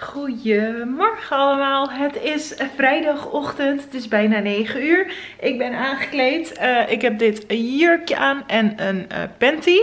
Goedemorgen allemaal, het is vrijdagochtend, het is bijna 9 uur. Ik ben aangekleed, ik heb dit jurkje aan en een panty.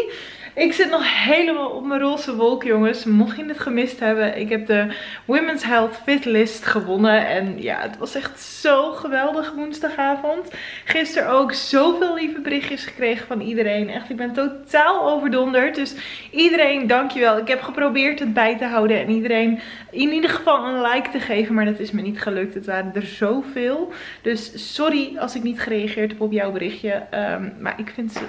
Ik zit nog helemaal op mijn roze wolk jongens, mocht je het gemist hebben. Ik heb de Women's Health Fitlist gewonnen en ja, het was echt zo geweldig woensdagavond. Gisteren ook zoveel lieve berichtjes gekregen van iedereen. Echt, ik ben totaal overdonderd. Dus iedereen, dankjewel. Ik heb geprobeerd het bij te houden en iedereen in ieder geval een like te geven. Maar dat is me niet gelukt, het waren er zoveel. Dus sorry als ik niet gereageerd heb op jouw berichtje. Maar ik vind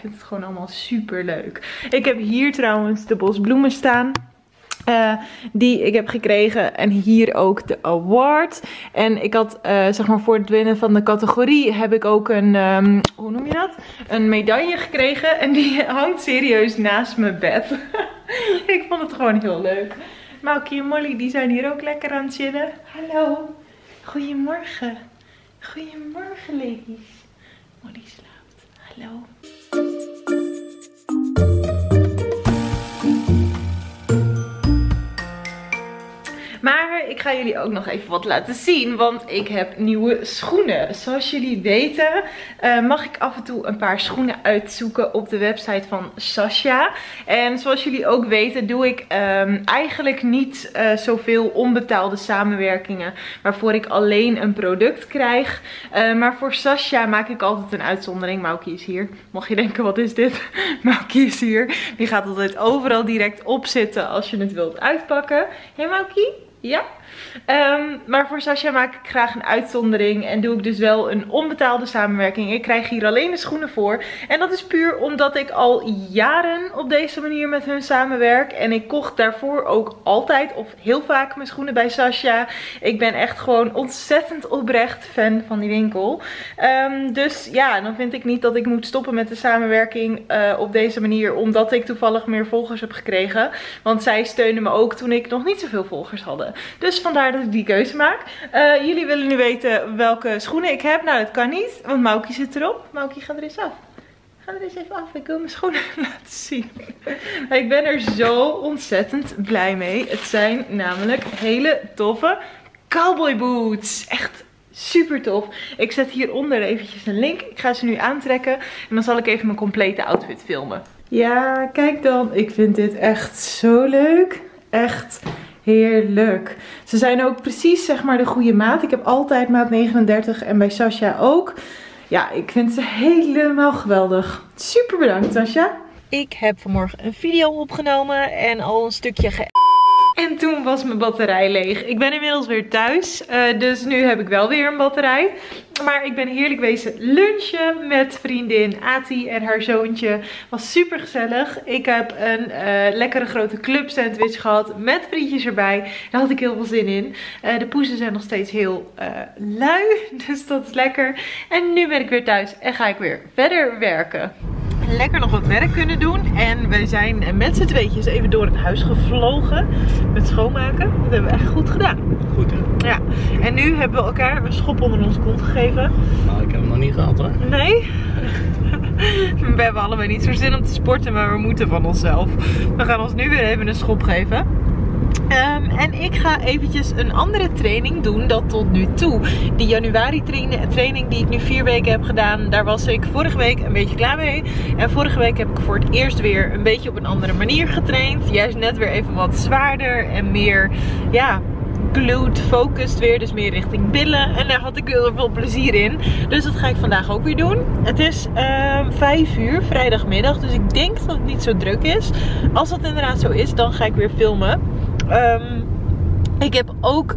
het gewoon allemaal super leuk. Ik heb hier trouwens de bosbloemen staan die ik heb gekregen en hier ook de award. En ik had zeg maar voor het winnen van de categorie heb ik ook een, hoe noem je dat? Een medaille gekregen en die hangt serieus naast mijn bed. Ik vond het gewoon heel leuk. Maukie en Molly die zijn hier ook lekker aan het chillen. Hallo, goedemorgen. Goedemorgen ladies. Molly slaapt, hallo. Maar ik ga jullie ook nog even wat laten zien, want ik heb nieuwe schoenen. Zoals jullie weten mag ik af en toe een paar schoenen uitzoeken op de website van Sasha. En zoals jullie ook weten doe ik eigenlijk niet zoveel onbetaalde samenwerkingen waarvoor ik alleen een product krijg. Maar voor Sasha maak ik altijd een uitzondering. Maukie is hier. Mocht je denken, wat is dit? Maukie is hier. Die gaat altijd overal direct op zitten als je het wilt uitpakken. Hé Maukie? Ja, maar voor Sasha maak ik graag een uitzondering en doe ik dus wel een onbetaalde samenwerking. Ik krijg hier alleen de schoenen voor en dat is puur omdat ik al jaren op deze manier met hun samenwerk. En ik kocht daarvoor ook altijd of heel vaak mijn schoenen bij Sasha. Ik ben echt gewoon ontzettend oprecht fan van die winkel. Dus ja, dan vind ik niet dat ik moet stoppen met de samenwerking op deze manier omdat ik toevallig meer volgers heb gekregen. Want zij steunen me ook toen ik nog niet zoveel volgers hadden. Dus vandaar dat ik die keuze maak. Jullie willen nu weten welke schoenen ik heb. Nou, dat kan niet, want Maukie zit erop. Maukie, ga er eens af. Ga er eens even af. Ik wil mijn schoenen laten zien. Ik ben er zo ontzettend blij mee. Het zijn namelijk hele toffe cowboy boots. Echt super tof. Ik zet hieronder eventjes een link. Ik ga ze nu aantrekken. En dan zal ik even mijn complete outfit filmen. Ja, kijk dan. Ik vind dit echt zo leuk. Echt heerlijk. Ze zijn ook precies zeg maar de goede maat. Ik heb altijd maat 39 en bij Sasha ook. Ja, ik vind ze helemaal geweldig. Super bedankt Sasha. Ik heb vanmorgen een video opgenomen en al een stukje en toen was mijn batterij leeg. Ik ben inmiddels weer thuis. Dus nu heb ik wel weer een batterij. Maar ik ben heerlijk wezen lunchen met vriendin Ati en haar zoontje. Was super gezellig. Ik heb een lekkere grote club sandwich gehad met vriendjes erbij. Daar had ik heel veel zin in. De poezen zijn nog steeds heel lui. Dus dat is lekker. En nu ben ik weer thuis en ga ik weer verder werken. Lekker nog wat werk kunnen doen. En wij zijn met z'n tweetjes even door het huis gevlogen met schoonmaken. Dat hebben we echt goed gedaan. Goed hè? Ja. En nu hebben we elkaar een schop onder ons kont gegeven. Nou, ik heb hem nog niet gehad hoor. Nee? We hebben allebei niet zo'n zin om te sporten, maar we moeten van onszelf. We gaan ons nu weer even een schop geven. En ik ga eventjes een andere training doen dan tot nu toe. Die januari training die ik nu 4 weken heb gedaan, daar was ik vorige week een beetje klaar mee. En vorige week heb ik voor het eerst weer een beetje op een andere manier getraind. Juist net weer even wat zwaarder en meer, ja, glute focused weer. Dus meer richting billen. En daar had ik heel veel plezier in. Dus dat ga ik vandaag ook weer doen. Het is 5 uur vrijdagmiddag, dus ik denk dat het niet zo druk is. Als dat inderdaad zo is, dan ga ik weer filmen. Ik heb ook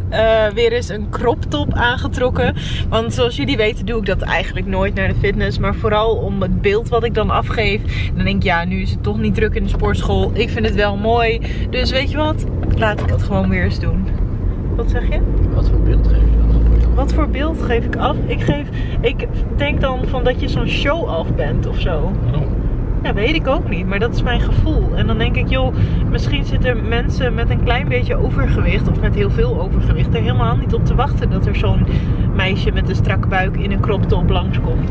weer eens een crop top aangetrokken. Want zoals jullie weten doe ik dat eigenlijk nooit naar de fitness. Maar vooral om het beeld wat ik dan afgeef. Dan denk ik, ja, nu is het toch niet druk in de sportschool. Ik vind het wel mooi. Dus weet je wat? Laat ik het gewoon weer eens doen. Wat zeg je? Wat voor beeld geef je dan af? Wat voor beeld geef ik af? Ik denk dan van dat je zo'n show-off bent of zo. Oh. Ja, weet ik ook niet, maar dat is mijn gevoel. En dan denk ik, joh, misschien zitten mensen met een klein beetje overgewicht of met heel veel overgewicht er helemaal niet op te wachten dat er zo'n meisje met een strakke buik in een crop top langskomt.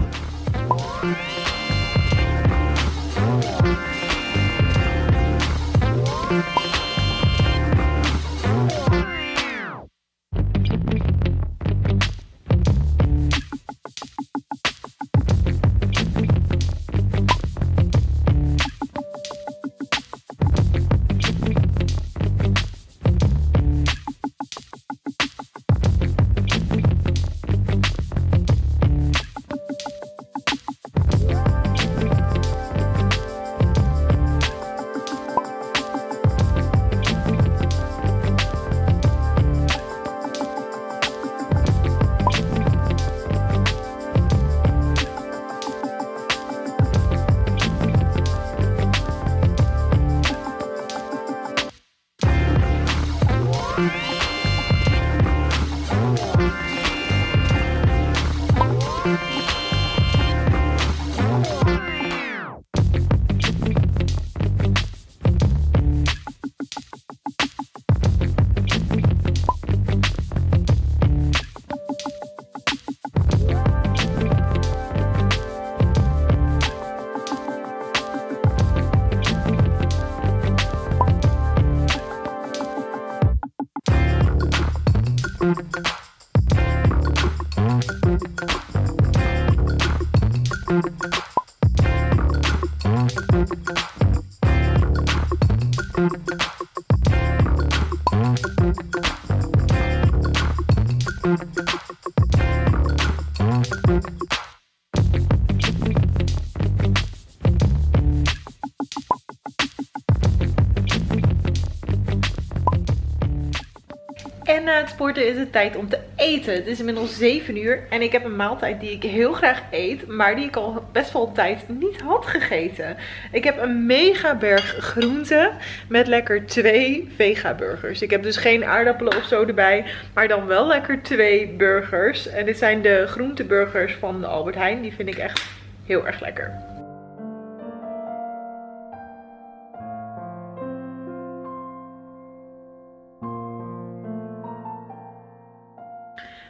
En na het sporten is het tijd om te eten. Het is inmiddels 7 uur en ik heb een maaltijd die ik heel graag eet, maar die ik al best wel tijd niet had gegeten. Ik heb een mega berg groenten met lekker 2 vega burgers. Ik heb dus geen aardappelen of zo erbij, maar dan wel lekker 2 burgers. En dit zijn de groenteburgers van de Albert Heijn. Die vind ik echt heel erg lekker.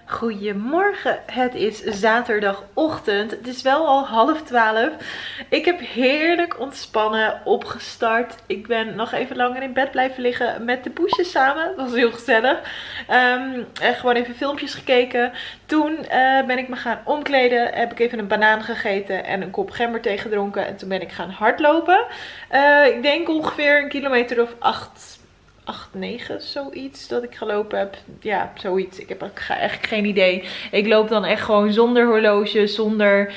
Goedemorgen, het is zaterdagochtend. Het is wel al 11:30. Ik heb heerlijk ontspannen opgestart. Ik ben nog even langer in bed blijven liggen met de poesjes samen. Dat was heel gezellig. En gewoon even filmpjes gekeken. Toen ben ik me gaan omkleden. Heb ik even een banaan gegeten en een kop gemberthee gedronken. En toen ben ik gaan hardlopen. Ik denk ongeveer een kilometer of 8, 9, zoiets dat ik gelopen heb. Ja, zoiets. Ik heb eigenlijk geen idee. Ik loop dan echt gewoon zonder horloge, zonder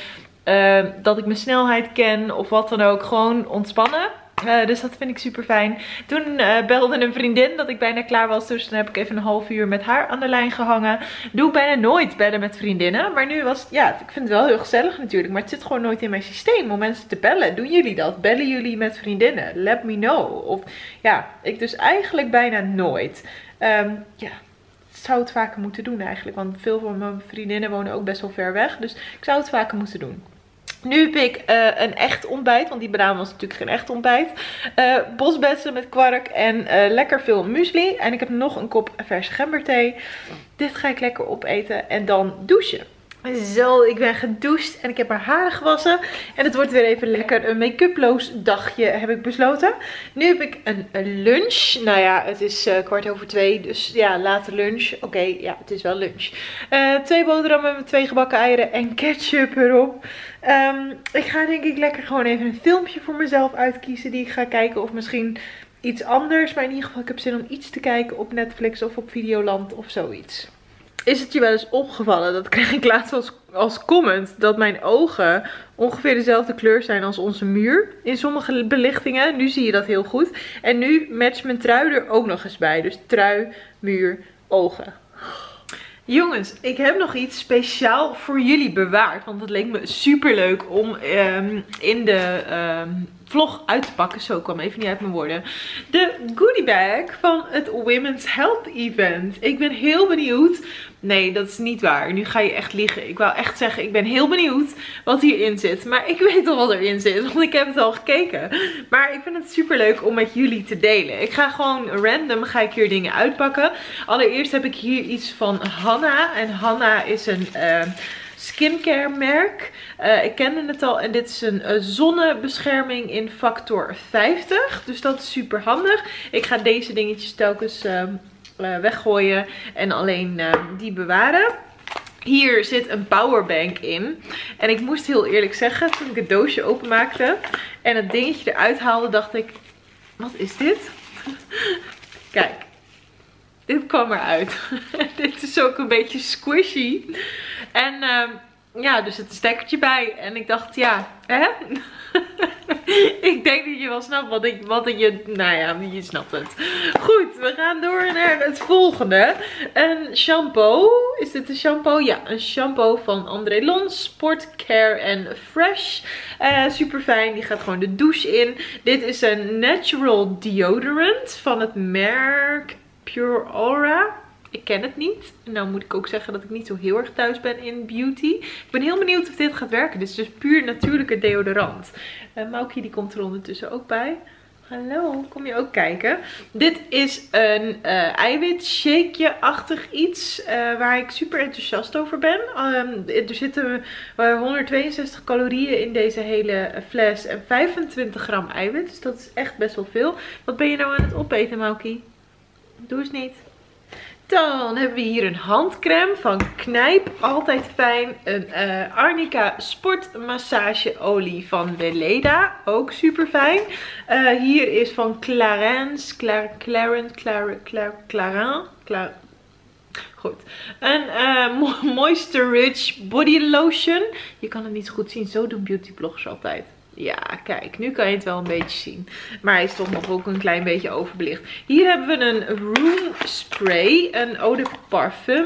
dat ik mijn snelheid ken of wat dan ook. Gewoon ontspannen. Dus dat vind ik super fijn. Toen belde een vriendin dat ik bijna klaar was. Dus dan heb ik even een half uur met haar aan de lijn gehangen. Doe ik bijna nooit bellen met vriendinnen. Maar nu was het, ja, ik vind het wel heel gezellig natuurlijk. Maar het zit gewoon nooit in mijn systeem om mensen te bellen. Doen jullie dat? Bellen jullie met vriendinnen? Let me know. Of ja, ik dus eigenlijk bijna nooit. Ja, ik zou het vaker moeten doen eigenlijk. Want veel van mijn vriendinnen wonen ook best wel ver weg. Dus ik zou het vaker moeten doen. Nu heb ik een echt ontbijt, want die banaan was natuurlijk geen echt ontbijt. Bosbessen met kwark en lekker veel muesli. En ik heb nog een kop verse gemberthee. Dit ga ik lekker opeten en dan douchen. Zo, ik ben gedoucht en ik heb mijn haren gewassen. En het wordt weer even lekker een make-uploos dagje, heb ik besloten. Nu heb ik een lunch. Nou ja, het is 2:15, dus ja, late lunch. Oké, ja, het is wel lunch. 2 boterhammen met 2 gebakken eieren en ketchup erop. Ik ga denk ik lekker gewoon even een filmpje voor mezelf uitkiezen die ik ga kijken. Of misschien iets anders, maar in ieder geval ik heb zin om iets te kijken op Netflix of op Videoland of zoiets. Is het je wel eens opgevallen, dat kreeg ik laatst als comment, dat mijn ogen ongeveer dezelfde kleur zijn als onze muur? In sommige belichtingen, nu zie je dat heel goed. En nu matcht mijn trui er ook nog eens bij. Dus trui, muur, ogen. Jongens, ik heb nog iets speciaal voor jullie bewaard. Want het leek me super leuk om in de vlog uit te pakken. Zo, ik kwam even niet uit mijn woorden. De goodie bag van het Women's Health Event. Ik ben heel benieuwd. Nee, dat is niet waar. Nu ga je echt liegen. Ik wou echt zeggen, ik ben heel benieuwd wat hierin zit. Maar ik weet al wat erin zit, want ik heb het al gekeken. Maar ik vind het super leuk om met jullie te delen. Ik ga gewoon random, ga ik hier dingen uitpakken. Allereerst heb ik hier iets van Hanna. En Hanna is een skincare merk. Ik kende het al. En dit is een zonnebescherming in factor 50. Dus dat is super handig. Ik ga deze dingetjes telkens weggooien en alleen die bewaren. Hier zit een powerbank in. En ik moest heel eerlijk zeggen, toen ik het doosje openmaakte en het dingetje eruit haalde, dacht ik, wat is dit? Kijk, dit kwam eruit. Dit is ook een beetje squishy. En ja, er zit een stekkertje bij. En ik dacht, ja, hè? Ik denk dat je wel snapt wat ik je... Nou ja, je snapt het. Goed, we gaan door naar het volgende. Een shampoo. Is dit een shampoo? Ja, een shampoo van André Lons. Sport Care and Fresh. Super fijn. Die gaat gewoon de douche in. Dit is een natural deodorant van het merk Pure Aura. Ik ken het niet. Nou moet ik ook zeggen dat ik niet zo heel erg thuis ben in beauty. Ik ben heel benieuwd of dit gaat werken. Dit is dus puur natuurlijke deodorant. Maukie die komt er ondertussen ook bij. Hallo, kom je ook kijken? Dit is een eiwitshakeje-achtig iets waar ik super enthousiast over ben. Er zitten 162 calorieën in deze hele fles en 25 gram eiwit. Dus dat is echt best wel veel. Wat ben je nou aan het opeten, Maukie? Doe eens niet. Dan hebben we hier een handcreme van Knijp. Altijd fijn. Een Arnica sportmassageolie van Beleda. Ook super fijn. Hier is van Clarins. Goed. Een Moisture Rich Body Lotion. Je kan het niet goed zien. Zo doen beautybloggers altijd. Ja, kijk, nu kan je het wel een beetje zien. Maar hij is toch nog ook een klein beetje overbelicht. Hier hebben we een Room Spray, een eau de parfum.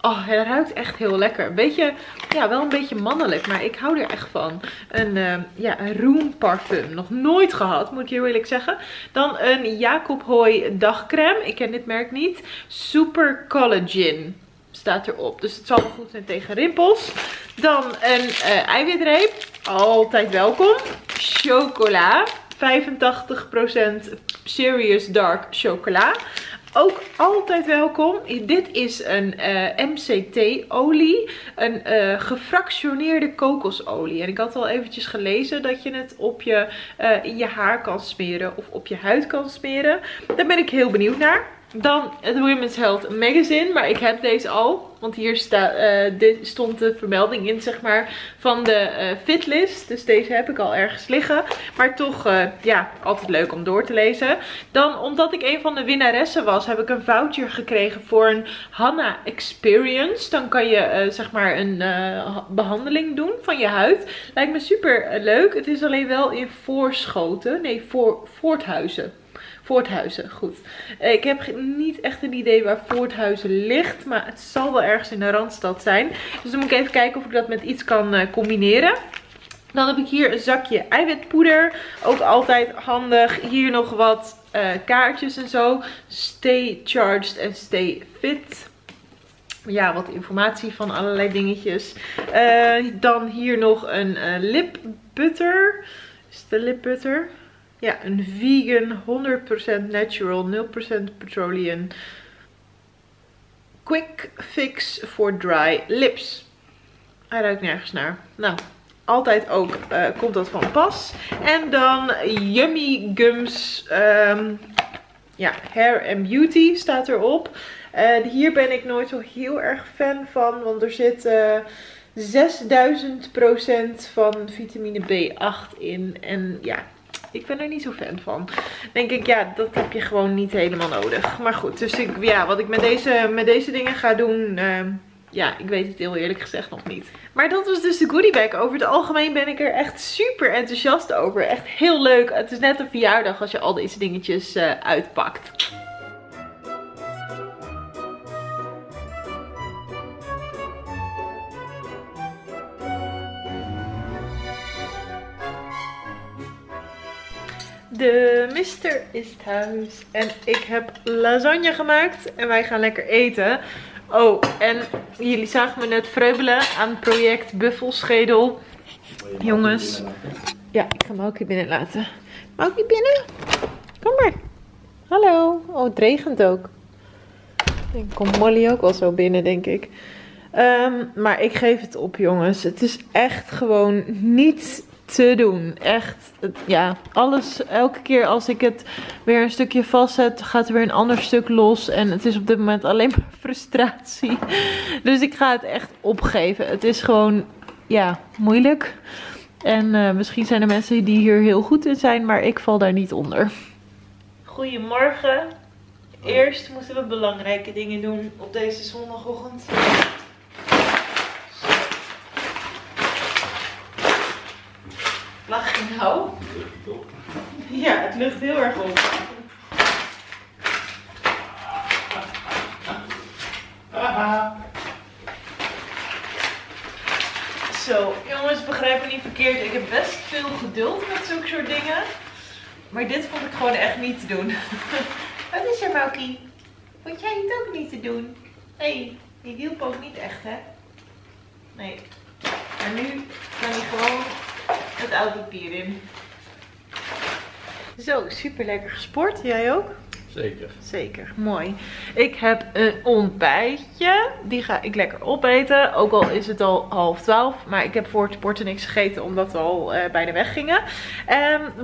Oh, hij ruikt echt heel lekker. Een beetje, ja, wel een beetje mannelijk, maar ik hou er echt van. Een Room Parfum. Nog nooit gehad, moet ik heel eerlijk zeggen. Dan een Jacob Hooy dagcreme. Ik ken dit merk niet. Super Collagen staat erop. Dus het zal wel goed zijn tegen rimpels. Dan een eiwitreep. Altijd welkom. Chocola. 85% Serious Dark Chocola. Ook altijd welkom. Dit is een MCT-olie. Een gefractioneerde kokosolie. En ik had al eventjes gelezen dat je het op je, in je haar kan smeren. Of op je huid kan smeren. Daar ben ik heel benieuwd naar. Dan het Women's Health Magazine. Maar ik heb deze al. Want hier stond de vermelding in, zeg maar, van de fitlist. Dus deze heb ik al ergens liggen. Maar toch, ja, altijd leuk om door te lezen. Dan, omdat ik een van de winnaressen was, heb ik een voucher gekregen voor een Hanna Experience. Dan kan je, zeg maar, een behandeling doen van je huid. Lijkt me super leuk. Het is alleen wel in Voorthuizen. Voorthuizen, goed. Ik heb niet echt een idee waar Voorthuizen ligt. Maar het zal wel ergens in de Randstad zijn. Dus dan moet ik even kijken of ik dat met iets kan combineren. Dan heb ik hier een zakje eiwitpoeder. Ook altijd handig. Hier nog wat kaartjes en zo. Stay charged en stay fit. Ja, wat informatie van allerlei dingetjes. Dan hier nog een lip butter. Is het de lip butter? Ja, een vegan, 100% natural, 0% petroleum, quick fix voor dry lips. Hij ruikt nergens naar. Nou, altijd ook komt dat van pas. En dan Yummy Gums, ja, Hair and Beauty staat erop. Hier ben ik nooit zo heel erg fan van, want er zit 6000% van vitamine B8 in en ja. Ik ben er niet zo fan van. Denk ik, ja, dat heb je gewoon niet helemaal nodig. Maar goed, dus ik, ja, wat ik met deze dingen ga doen, ja, ik weet het heel eerlijk gezegd nog niet. Maar dat was dus de goodie bag. Over het algemeen ben ik er echt super enthousiast over. Echt heel leuk. Het is net een verjaardag als je al deze dingetjes uitpakt. De mister is thuis en ik heb lasagne gemaakt en wij gaan lekker eten. Oh, en jullie zagen me net vreubelen aan project buffelschedel. Jongens. Ja, ik ga Maukie binnen laten. Maukie binnen? Kom maar. Hallo. Oh, het regent ook. Dan komt Molly ook wel zo binnen, denk ik. Maar ik geef het op, jongens. Het is echt gewoon niet te doen. Echt, ja, alles, elke keer als ik het weer een stukje vastzet, gaat er weer een ander stuk los. En het is op dit moment alleen maar frustratie. Dus ik ga het echt opgeven. Het is gewoon, ja, moeilijk. En misschien zijn er mensen die hier heel goed in zijn, maar ik val daar niet onder. Goedemorgen. Eerst moeten we belangrijke dingen doen op deze zondagochtend. Lach je nou? Ja, het lucht heel erg op. Zo, jongens, begrijp me niet verkeerd. Ik heb best veel geduld met zulke soort dingen. Maar dit vond ik gewoon echt niet te doen. Wat is er, Maukie? Vond jij het ook niet te doen? Nee, die hielp ook niet echt, hè? Nee. Maar nu kan hij gewoon het autopier in. Zo, super lekker gesport. Jij ook? Zeker. Zeker, mooi. Ik heb een ontbijtje. Die ga ik lekker opeten. Ook al is het al 11:30. Maar ik heb voor het sporten niks gegeten omdat we al bijna weggingen.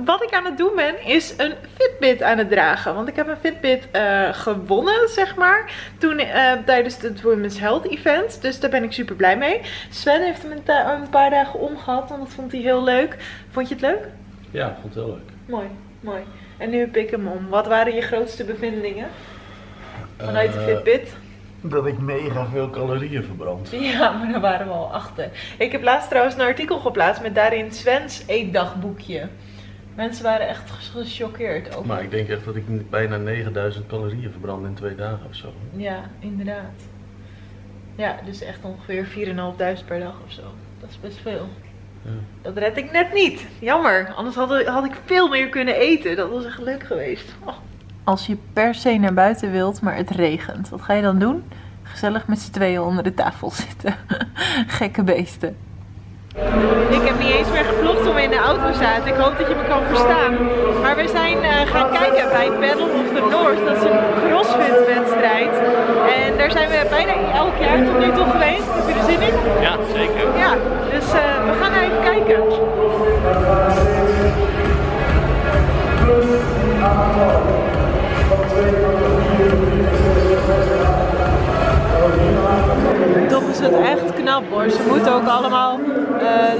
Wat ik aan het doen ben is een Fitbit aan het dragen. Want ik heb een Fitbit gewonnen, zeg maar. Toen tijdens het Women's Health Event. Dus daar ben ik super blij mee. Sven heeft hem een paar dagen omgehad. Want dat vond hij heel leuk. Vond je het leuk? Ja, ik vond het heel leuk. Mooi, mooi. En nu heb ik hem om. Wat waren je grootste bevindingen vanuit de Fitbit? Dat ik mega veel calorieën verbrand. Ja, maar daar waren we al achter. Ik heb laatst trouwens een artikel geplaatst met daarin Sven's eetdagboekje. Mensen waren echt gechoqueerd over. Maar ik denk echt dat ik bijna 9000 calorieën verbrand in 2 dagen of zo. Ja, inderdaad. Ja, dus echt ongeveer 4.500 per dag of zo. Dat is best veel. Ja. Dat red ik net niet. Jammer. Anders had ik veel meer kunnen eten. Dat was echt leuk geweest. Oh. Als je per se naar buiten wilt, maar het regent. Wat ga je dan doen? Gezellig met z'n tweeën onder de tafel zitten. Gekke beesten. Ik heb niet eens meer gevlogd toen we in de auto zaten. Ik hoop dat je me kan verstaan. Maar we zijn gaan kijken bij Battle of the North. Dat is een crossfit wedstrijd. En daar zijn we bijna elk jaar tot nu toe geweest. Heb je er zin in? Ja, zeker. Ja, dus we gaan even kijken. Toch is het echt knap hoor. Ze moeten ook allemaal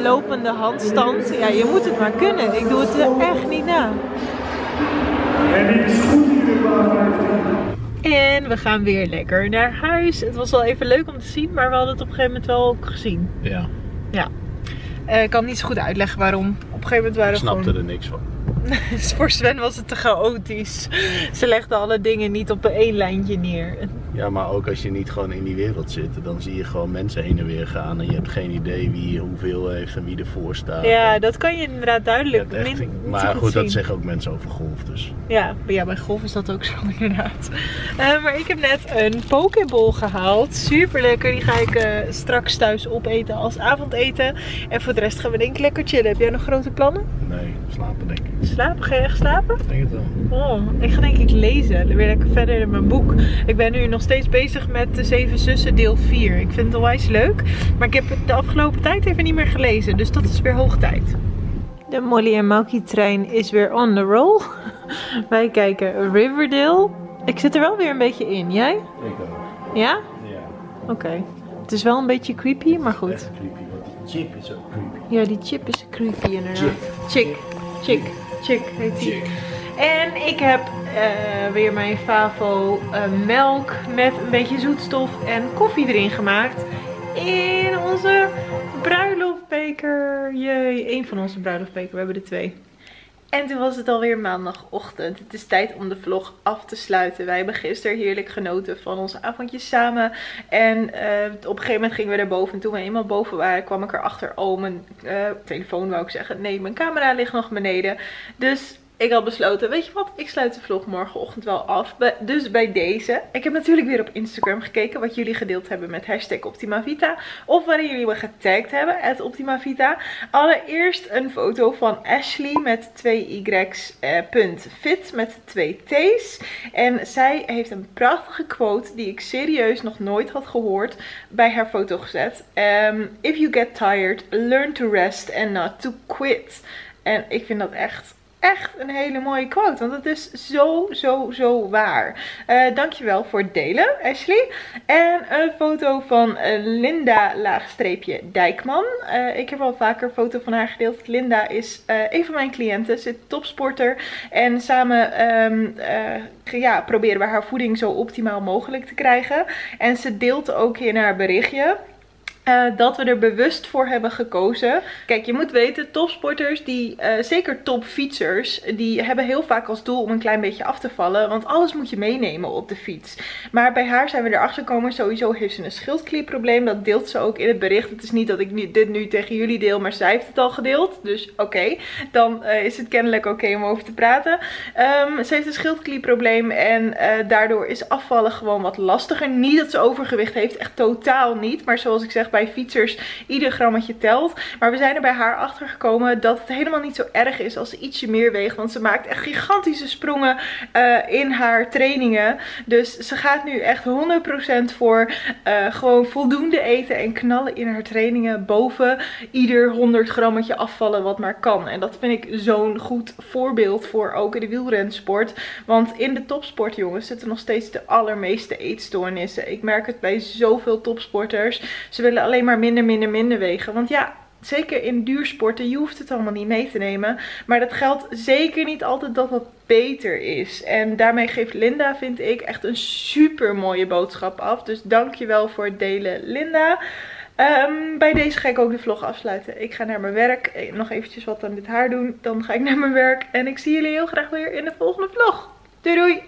lopende handstand. Ja, je moet het maar kunnen. Ik doe het er echt niet na. En die is goed hier in. En we gaan weer lekker naar huis. Het was wel even leuk om te zien, maar we hadden het op een gegeven moment wel ook gezien. Ja. Ja. Ik kan niet zo goed uitleggen waarom. Op een gegeven moment waren we gewoon... Ik snapte er niks van. Voor Sven was het te chaotisch. Ze legden alle dingen niet op één lijntje neer. Ja, maar ook als je niet gewoon in die wereld zit, dan zie je gewoon mensen heen en weer gaan. En je hebt geen idee wie hoeveel heeft en wie ervoor staat. Ja, dat kan je inderdaad duidelijk. Je echt, maar goed, dat zeggen ook mensen over golf dus. Ja, ja, bij golf is dat ook zo inderdaad. Maar ik heb net een pokeball gehaald. Super lekker. Die ga ik straks thuis opeten als avondeten. En voor de rest gaan we denk ik lekker chillen. Heb jij nog grote plannen? Nee, slapen denk ik. Slapen? Ga je echt slapen? Ik denk het wel. Oh, ik ga denk ik lezen. Weer lekker verder in mijn boek. Ik ben nu nog steeds bezig met de 7 zussen deel 4. Ik vind het onwijs leuk. Maar ik heb het de afgelopen tijd even niet meer gelezen. Dus dat is weer hoog tijd. De Molly en Maukie trein is weer on the roll. Wij kijken Riverdale. Ik zit er wel weer een beetje in. Jij? Ik ook. Ja? Ja. Oké. Okay. Het is wel een beetje creepy, maar goed. Echt creepy, want die chip is ook creepy. Ja, die chip is creepy inderdaad. Chick heet die. En ik heb weer mijn favo melk met een beetje zoetstof en koffie erin gemaakt. In onze bruiloftbeker. Jee, één van onze bruiloftbeker. We hebben er 2. En toen was het alweer maandagochtend. Het is tijd om de vlog af te sluiten. Wij hebben gisteren heerlijk genoten van ons avondje samen. En op een gegeven moment gingen we naar boven. En toen we eenmaal boven waren kwam ik erachter. Oh, mijn telefoon wou ik zeggen. Nee, mijn camera ligt nog beneden. Dus... ik had besloten, weet je wat, ik sluit de vlog morgenochtend wel af. Dus bij deze. Ik heb natuurlijk weer op Instagram gekeken wat jullie gedeeld hebben met hashtag Optima Vita. Of waarin jullie me getagd hebben, @OptimaVita. Allereerst een foto van Ashley met 2y's .fit met 2t's. En zij heeft een prachtige quote die ik serieus nog nooit had gehoord bij haar foto gezet. If you get tired, learn to rest and not to quit. En ik vind dat echt... echt een hele mooie quote, want het is zo waar. Dankjewel voor het delen, Ashley. En een foto van Linda Dijkman. Ik heb al vaker een foto van haar gedeeld. Linda is een van mijn cliënten, zit topsporter. En samen proberen we haar voeding zo optimaal mogelijk te krijgen. En ze deelt ook in haar berichtje... dat we er bewust voor hebben gekozen. Kijk, je moet weten, topsporters, zeker topfietsers, die hebben heel vaak als doel om een klein beetje af te vallen. Want alles moet je meenemen op de fiets. Maar bij haar zijn we erachter gekomen, sowieso heeft ze een schildklierprobleem. Dat deelt ze ook in het bericht. Het is niet dat ik dit nu tegen jullie deel, maar zij heeft het al gedeeld. Dus oké, dan is het kennelijk oké om over te praten. Ze heeft een schildklierprobleem en daardoor is afvallen gewoon wat lastiger. Niet dat ze overgewicht heeft, echt totaal niet. Maar zoals ik zeg, bij fietsers ieder grammetje telt. Maar we zijn er bij haar achter gekomen dat het helemaal niet zo erg is als ze ietsje meer weegt. Want ze maakt echt gigantische sprongen in haar trainingen. Dus ze gaat nu echt 100% voor gewoon voldoende eten en knallen in haar trainingen. Boven ieder 100 grammetje afvallen wat maar kan. En dat vind ik zo'n goed voorbeeld voor ook in de wielrensport. Want in de topsport, jongens, zitten nog steeds de allermeeste eetstoornissen. Ik merk het bij zoveel topsporters. Ze willen alleen maar minder wegen. Want ja, zeker in duursporten, je hoeft het allemaal niet mee te nemen. Maar dat geldt zeker niet altijd dat dat beter is. En daarmee geeft Linda, vind ik, echt een super mooie boodschap af. Dus dankjewel voor het delen, Linda. Bij deze ga ik ook de vlog afsluiten. Ik ga naar mijn werk. Nog eventjes wat aan dit haar doen. Dan ga ik naar mijn werk. En ik zie jullie heel graag weer in de volgende vlog. Doei doei!